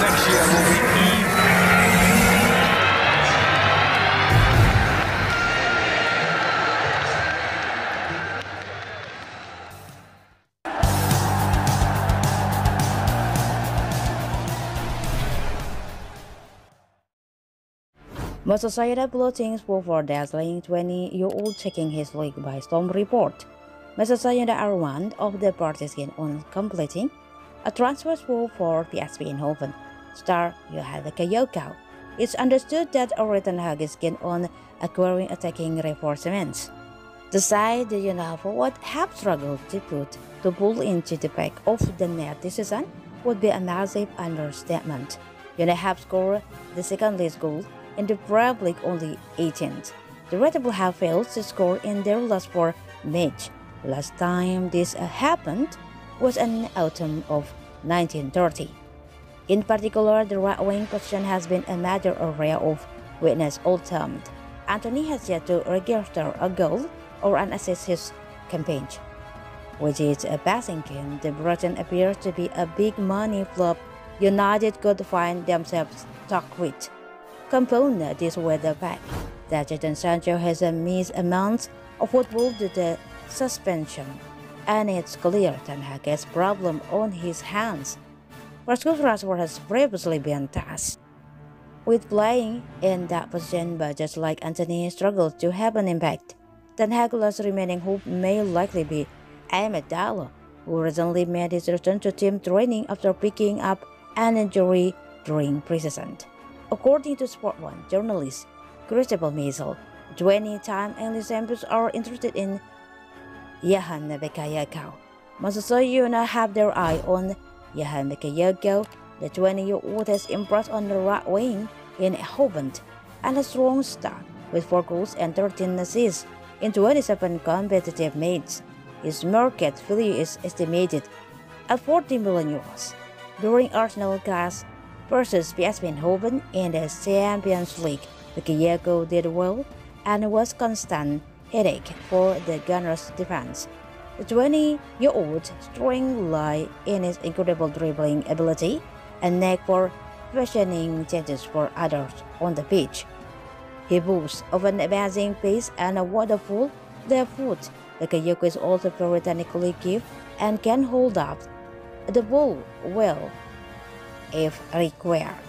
next year will be even. Maso Sayada gloating over dazzling 20-year-old taking his league by storm report. Maso Sayada are one of the partisans on completing a transfer spur for PSV Eindhoven star Johan Bakayoko. It's understood that Erik ten Hag is keen on acquiring attacking reinforcements. The side the young forward have struggled to pull into the back of the net this season would be a massive understatement. They have scored the second least goal in the Premier League only 18th. The Red Devils have failed to score in their last four matches. Last time this happened was in autumn of 1930. In particular, the right wing position has been a major area of weakness all term. Anthony has yet to register a goal or an assist his campaign. With its passing game, the Brighton appears to be a big money flop United could find themselves stuck with. Component is with the fact that Sancho has missed a month of football due to suspension, and it's clear Ten Hag has problem on his hands. Vasco Rashford has previously been tasked with playing in that position, but just like Anthony struggled to have an impact. Ten Hag's remaining hope may likely be Ahmed Dallo, who recently made his return to team training after picking up an injury during pre-season. According to Sport1 journalist Cristobal Meisel, 20-time English champions are interested in Johan Bakayoko. Maso Sayada have their eye on Johan Bakayoko. The 20-year-old has impressed on the right wing in Eindhoven and a strong start with 4 goals and 13 assists in 27 competitive matches. His market value is estimated at 40 million euros. During Arsenal clash versus PSV Eindhoven in the Champions League, Bakayoko did well and was constant headache for the Gunners' defense. The 20-year-old's strength lies in his incredible dribbling ability and knack for fashioning chances for others on the pitch. He boasts of an amazing pace and a wonderful left foot. Bakayoko is also very technically gifted and can hold up the ball well if required.